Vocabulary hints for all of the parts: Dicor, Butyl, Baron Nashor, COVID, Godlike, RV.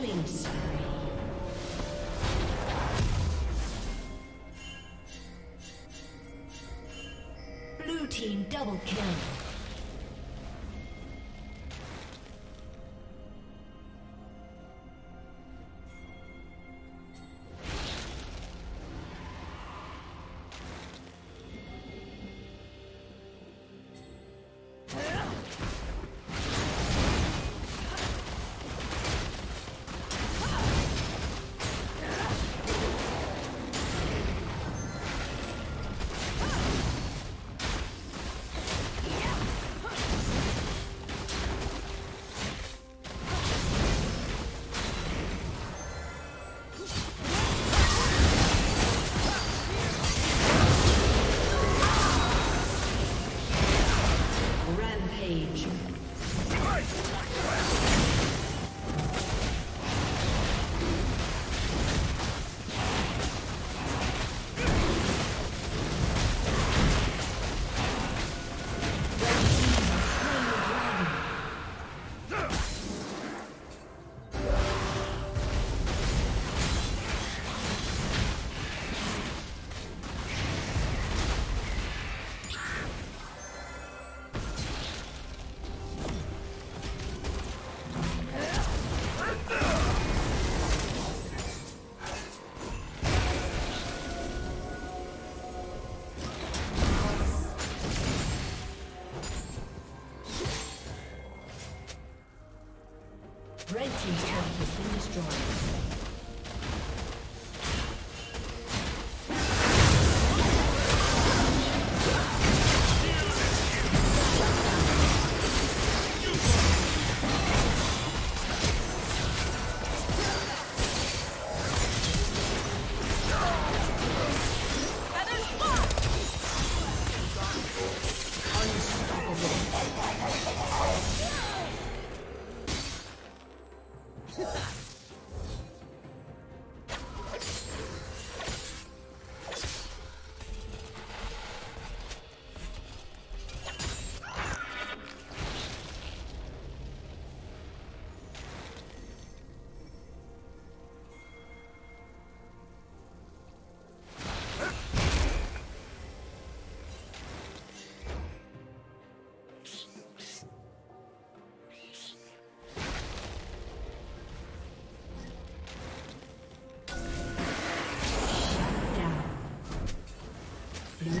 Killing spree. Blue team double kill. Red team's turret has been destroyed. Blue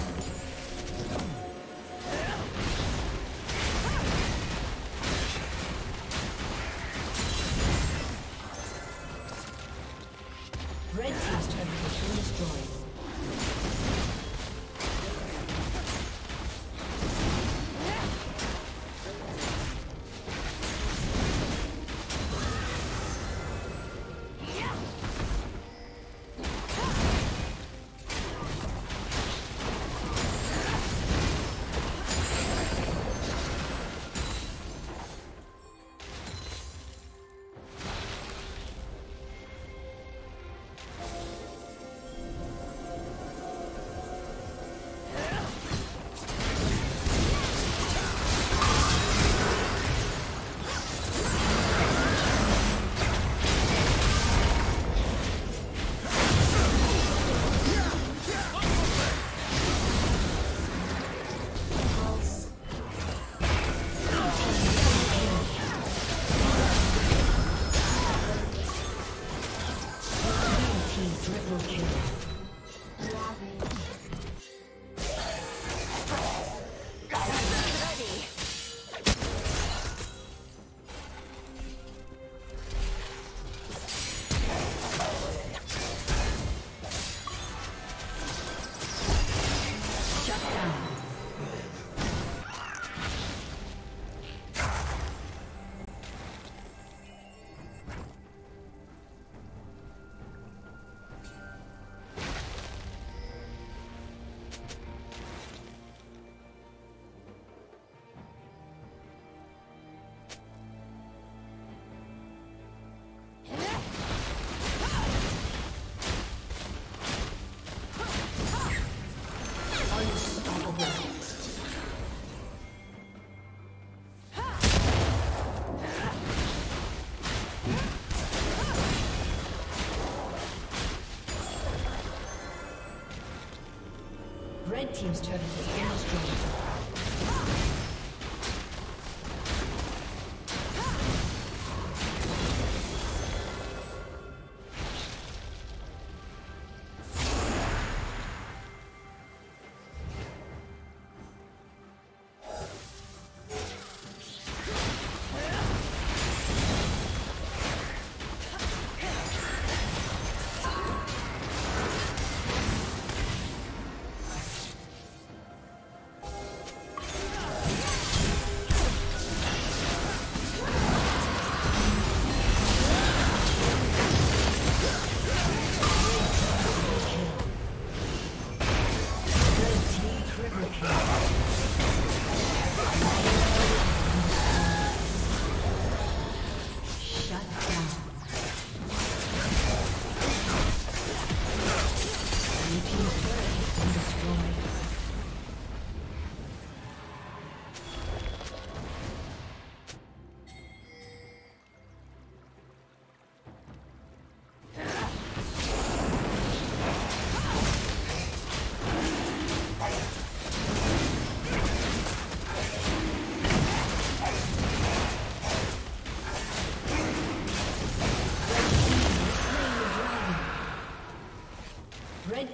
Red team's turret has been destroyed. Red team's turret has been destroyed. Red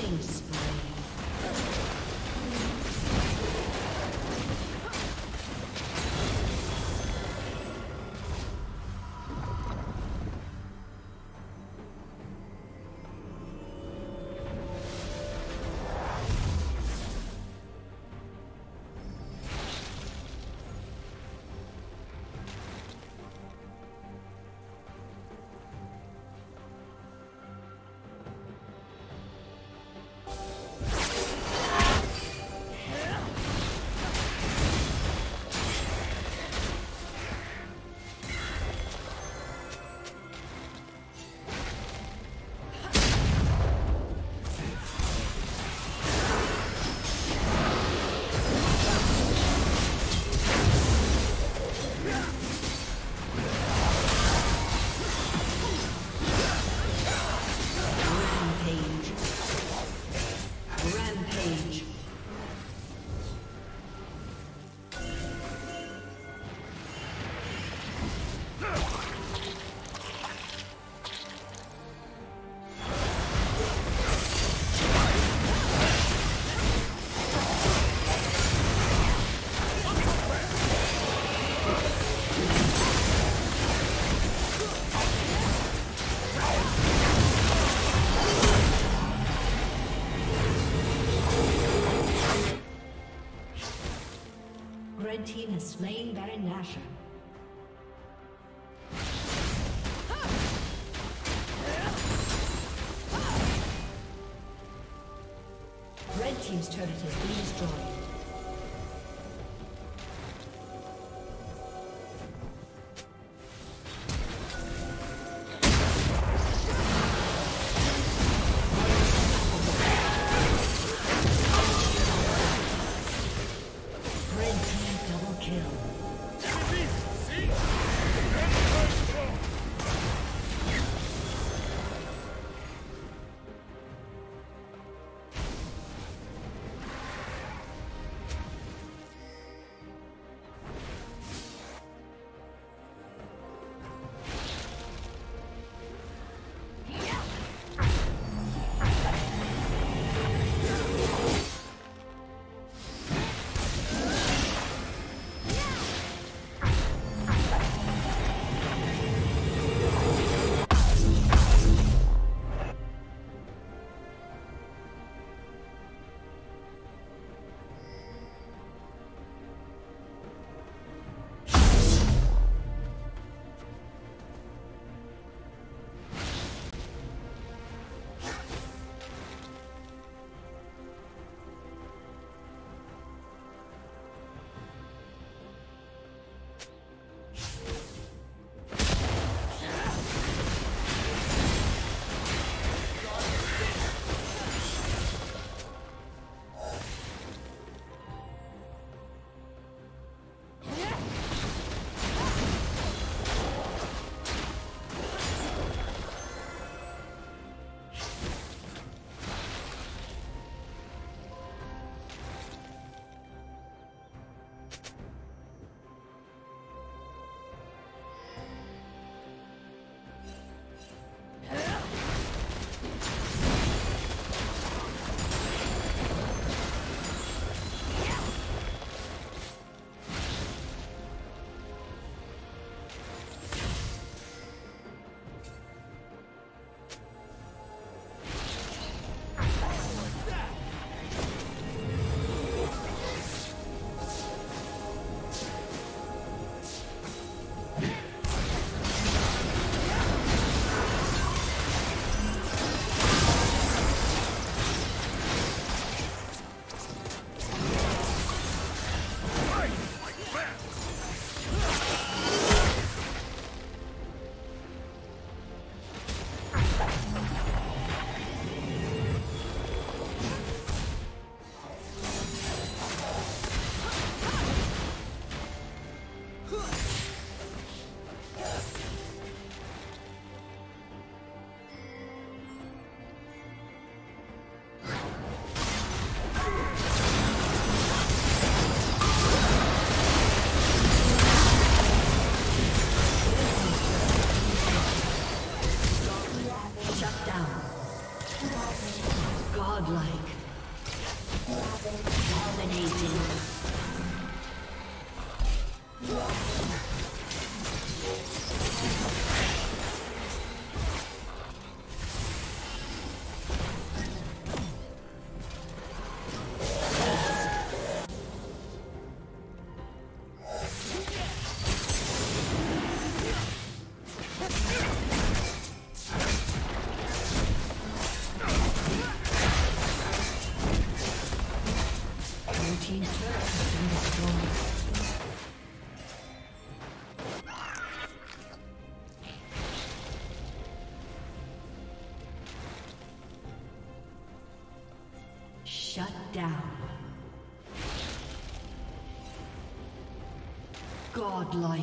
Killing spree. Red team has slain Baron Nashor. Red team's turret has been destroyed. Godlike. Dominating. Shut down. Godlike.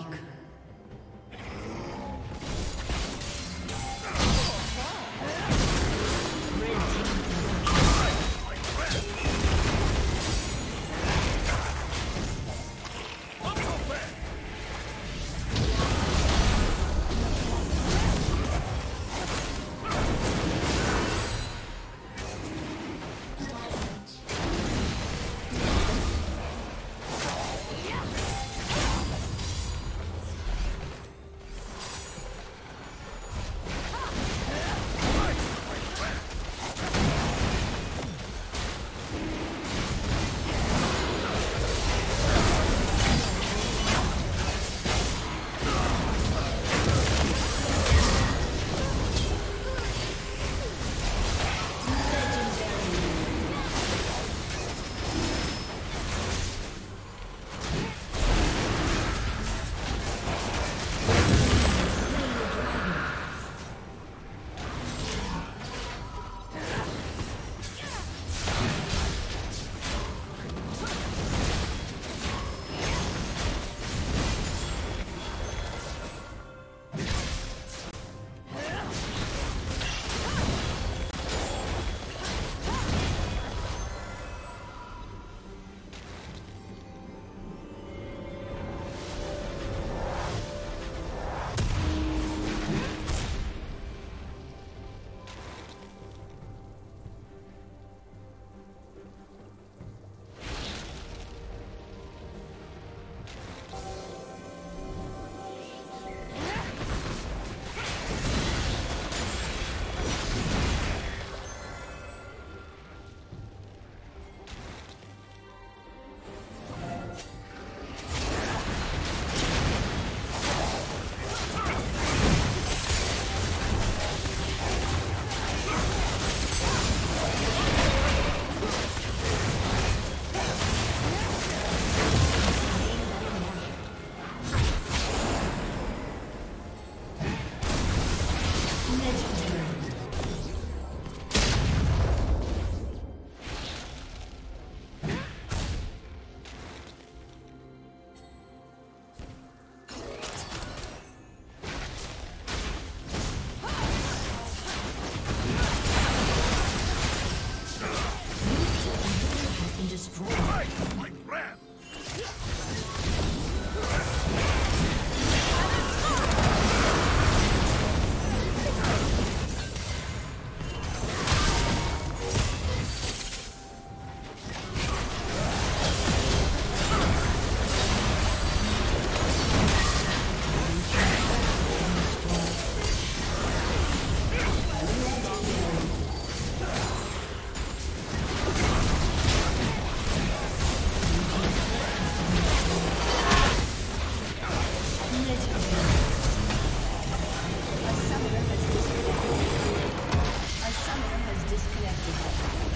A summoner has disconnected.